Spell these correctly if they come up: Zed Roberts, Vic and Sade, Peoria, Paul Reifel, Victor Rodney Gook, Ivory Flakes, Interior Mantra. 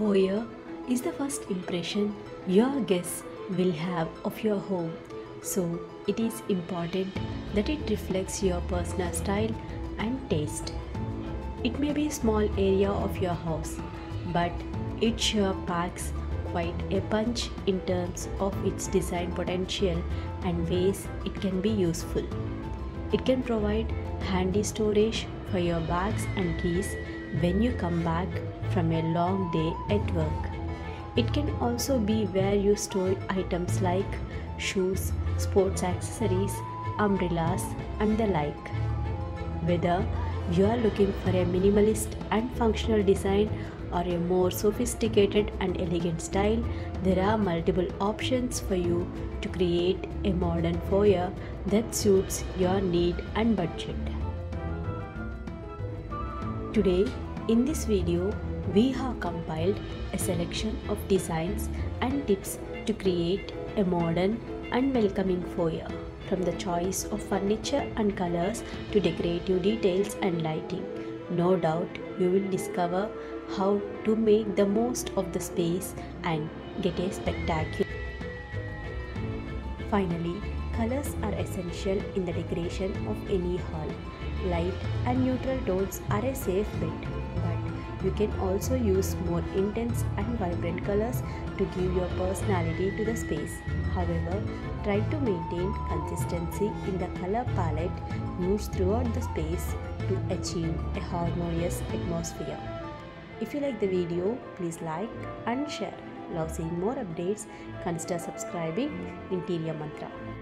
Foyer is the first impression your guests will have of your home, so it is important that it reflects your personal style and taste. It may be a small area of your house, but it sure packs quite a punch in terms of its design potential and ways it can be useful. It can provide handy storage for your bags and keys when you come back from a long day at work. It can also be where you store items like shoes, sports accessories, umbrellas and the like. Whether you are looking for a minimalist and functional design or a more sophisticated and elegant style, there are multiple options for you to create a modern foyer that suits your need and budget. Today, in this video, we have compiled a selection of designs and tips to create a modern and welcoming foyer, from the choice of furniture and colors to decorative details and lighting. No doubt you will discover how to make the most of the space and get a spectacular. Finally, colors are essential in the decoration of any hall. Light and neutral tones are a safe bet, but you can also use more intense and vibrant colors to give your personality to the space. However, try to maintain consistency in the color palette used throughout the space to achieve a harmonious atmosphere. If you like the video, please like and share. Love seeing more updates, consider subscribing Interior Mantra.